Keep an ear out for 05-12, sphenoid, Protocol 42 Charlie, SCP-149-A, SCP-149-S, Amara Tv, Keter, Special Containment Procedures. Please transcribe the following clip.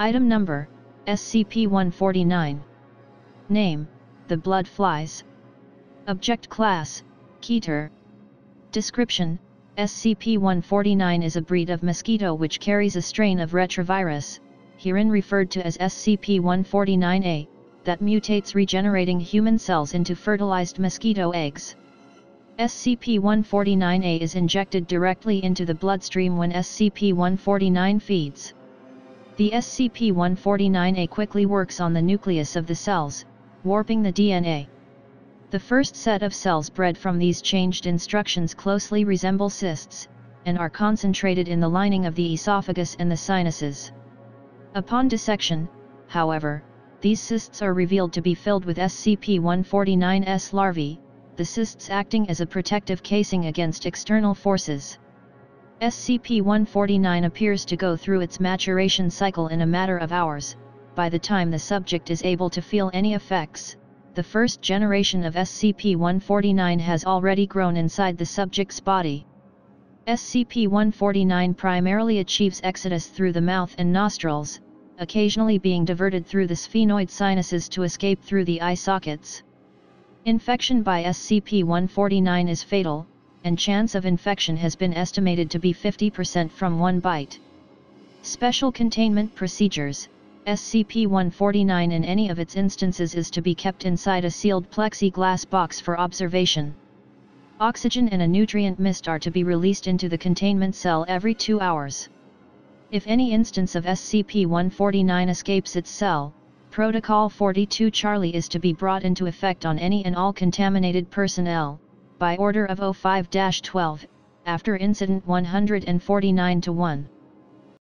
Item number, SCP-149. Name, the blood flies. Object class, Keter. Description, SCP-149 is a breed of mosquito which carries a strain of retrovirus, herein referred to as SCP-149-A, that mutates regenerating human cells into fertilized mosquito eggs. SCP-149-A is injected directly into the bloodstream when SCP-149 feeds. The SCP-149-A quickly works on the nucleus of the cells, warping the DNA. The first set of cells bred from these changed instructions closely resemble cysts, and are concentrated in the lining of the esophagus and the sinuses. Upon dissection, however, these cysts are revealed to be filled with SCP-149-S larvae, the cysts acting as a protective casing against external forces. SCP-149 appears to go through its maturation cycle in a matter of hours. By the time the subject is able to feel any effects, the first generation of SCP-149 has already grown inside the subject's body. SCP-149 primarily achieves exodus through the mouth and nostrils, occasionally being diverted through the sphenoid sinuses to escape through the eye sockets. Infection by SCP-149 is fatal, and chance of infection has been estimated to be 50% from one bite. Special containment procedures. SCP-149 in any of its instances is to be kept inside a sealed plexiglass box for observation. Oxygen and a nutrient mist are to be released into the containment cell every 2 hours. If any instance of SCP-149 escapes its cell, Protocol 42 Charlie is to be brought into effect on any and all contaminated personnel, by order of 05-12, after Incident 149-1.